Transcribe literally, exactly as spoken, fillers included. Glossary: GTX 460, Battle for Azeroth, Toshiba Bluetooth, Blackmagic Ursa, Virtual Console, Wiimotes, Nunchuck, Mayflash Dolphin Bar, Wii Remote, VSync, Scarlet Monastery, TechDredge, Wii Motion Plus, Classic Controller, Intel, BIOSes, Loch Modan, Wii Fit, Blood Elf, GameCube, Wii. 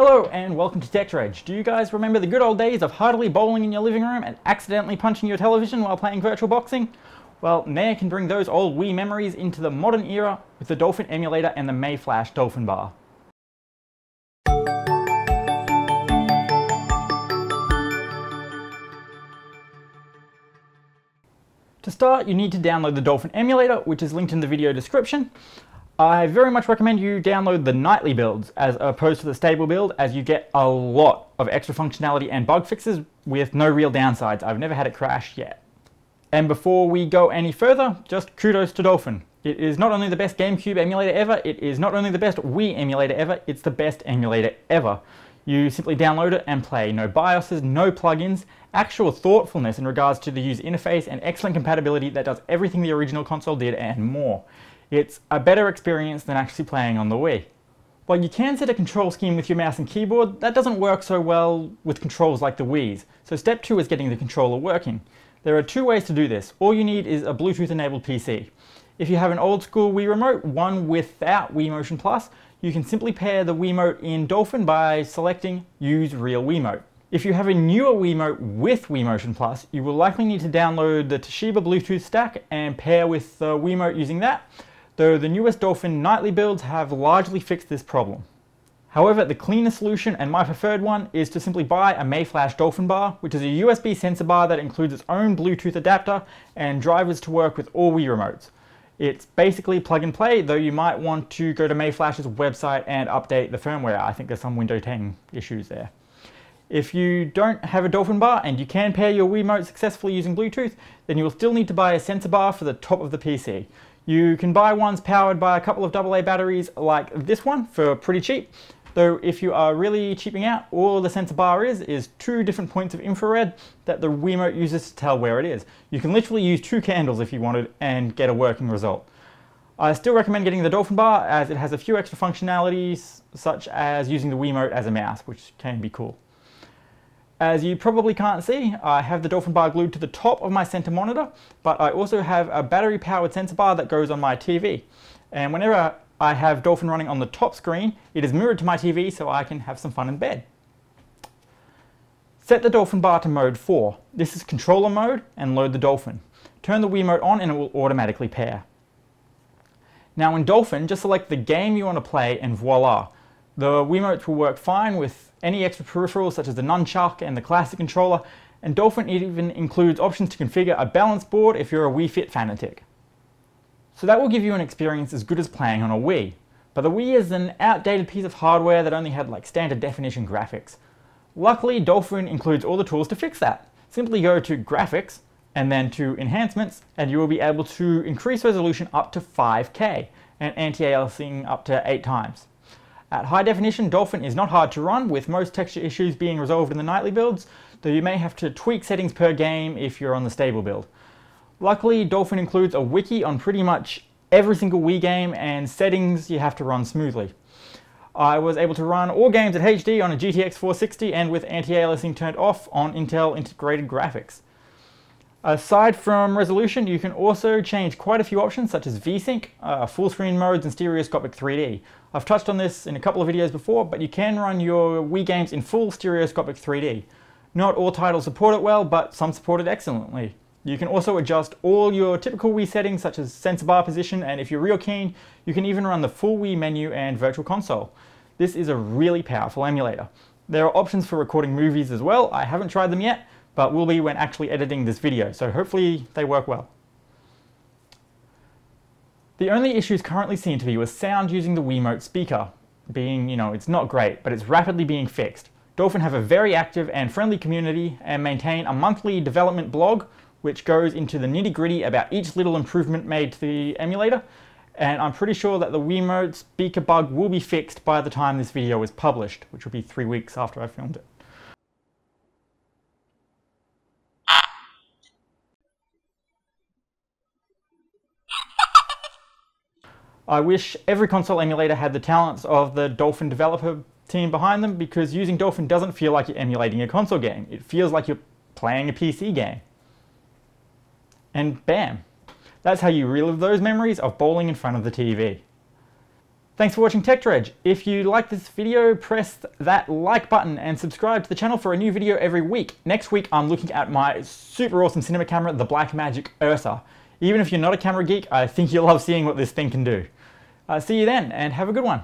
Hello and welcome to TechDredge. Do you guys remember the good old days of heartily bowling in your living room and accidentally punching your television while playing virtual boxing? Well, Nair can bring those old Wii memories into the modern era with the Dolphin emulator and the Mayflash Dolphin Bar. To start, you need to download the Dolphin emulator, which is linked in the video description. I very much recommend you download the nightly builds as opposed to the stable build, as you get a lot of extra functionality and bug fixes with no real downsides. I've never had it crash yet. And before we go any further, just kudos to Dolphin. It is not only the best GameCube emulator ever, it is not only the best Wii emulator ever, it's the best emulator ever. You simply download it and play. No BIOSes, no plugins, actual thoughtfulness in regards to the user interface and excellent compatibility that does everything the original console did and more. It's a better experience than actually playing on the Wii. While you can set a control scheme with your mouse and keyboard, that doesn't work so well with controls like the Wii's. So step two is getting the controller working. There are two ways to do this. All you need is a Bluetooth enabled P C. If you have an old school Wii Remote, one without Wii Motion Plus, you can simply pair the Wiimote in Dolphin by selecting Use Real Wiimote. If you have a newer Wiimote with Wii Motion Plus, you will likely need to download the Toshiba Bluetooth stack and pair with the Wiimote using that, though the newest Dolphin nightly builds have largely fixed this problem. However, the cleaner solution, and my preferred one, is to simply buy a Mayflash Dolphin Bar, which is a U S B sensor bar that includes its own Bluetooth adapter and drivers to work with all Wii Remotes. It's basically plug and play, though you might want to go to Mayflash's website and update the firmware. I think there's some Windows ten issues there. If you don't have a Dolphin Bar and you can pair your Wii Remote successfully using Bluetooth, then you will still need to buy a sensor bar for the top of the P C. You can buy ones powered by a couple of double A batteries like this one for pretty cheap, though if you are really cheaping out, all the sensor bar is is two different points of infrared that the Wiimote uses to tell where it is. You can literally use two candles if you wanted and get a working result. I still recommend getting the Dolphin Bar as it has a few extra functionalities such as using the Wiimote as a mouse, which can be cool. As you probably can't see, I have the Dolphin Bar glued to the top of my center monitor, but I also have a battery powered sensor bar that goes on my T V. And whenever I have Dolphin running on the top screen, it is mirrored to my T V so I can have some fun in bed. Set the Dolphin Bar to mode four. This is controller mode, and load the Dolphin. Turn the Wiimote on and it will automatically pair. Now in Dolphin, just select the game you want to play and voila. The Wiimotes will work fine with any extra peripherals such as the Nunchuck and the Classic Controller, and Dolphin even includes options to configure a balance board if you're a Wii Fit fanatic. So that will give you an experience as good as playing on a Wii, but the Wii is an outdated piece of hardware that only had like standard definition graphics. Luckily, Dolphin includes all the tools to fix that. Simply go to Graphics and then to Enhancements, and you will be able to increase resolution up to five K and anti-aliasing up to eight times. At high definition, Dolphin is not hard to run, with most texture issues being resolved in the nightly builds, though you may have to tweak settings per game if you're on the stable build. Luckily, Dolphin includes a wiki on pretty much every single Wii game, and settings you have to run smoothly. I was able to run all games at H D on a G T X four sixty and with anti-aliasing turned off on Intel integrated graphics. Aside from resolution, you can also change quite a few options such as VSync, uh, full screen modes and stereoscopic three D. I've touched on this in a couple of videos before, but you can run your Wii games in full stereoscopic three D. Not all titles support it well, but some support it excellently. You can also adjust all your typical Wii settings such as sensor bar position, and if you're real keen, you can even run the full Wii menu and Virtual Console. This is a really powerful emulator. There are options for recording movies as well. I haven't tried them yet, but will be when actually editing this video, so hopefully they work well. The only issues currently seen to be was sound using the Wiimote speaker, being, you know, it's not great, but it's rapidly being fixed. Dolphin have a very active and friendly community and maintain a monthly development blog, which goes into the nitty-gritty about each little improvement made to the emulator, and I'm pretty sure that the Wiimote speaker bug will be fixed by the time this video is published, which will be three weeks after I filmed it. I wish every console emulator had the talents of the Dolphin developer team behind them, because using Dolphin doesn't feel like you're emulating a console game. It feels like you're playing a P C game. And bam! That's how you relive those memories of bowling in front of the T V. Thanks for watching TechDredge. If you like this video, press that like button and subscribe to the channel for a new video every week. Next week, I'm looking at my super awesome cinema camera, the Blackmagic Ursa. Even if you're not a camera geek, I think you'll love seeing what this thing can do. Uh, see you then, and have a good one.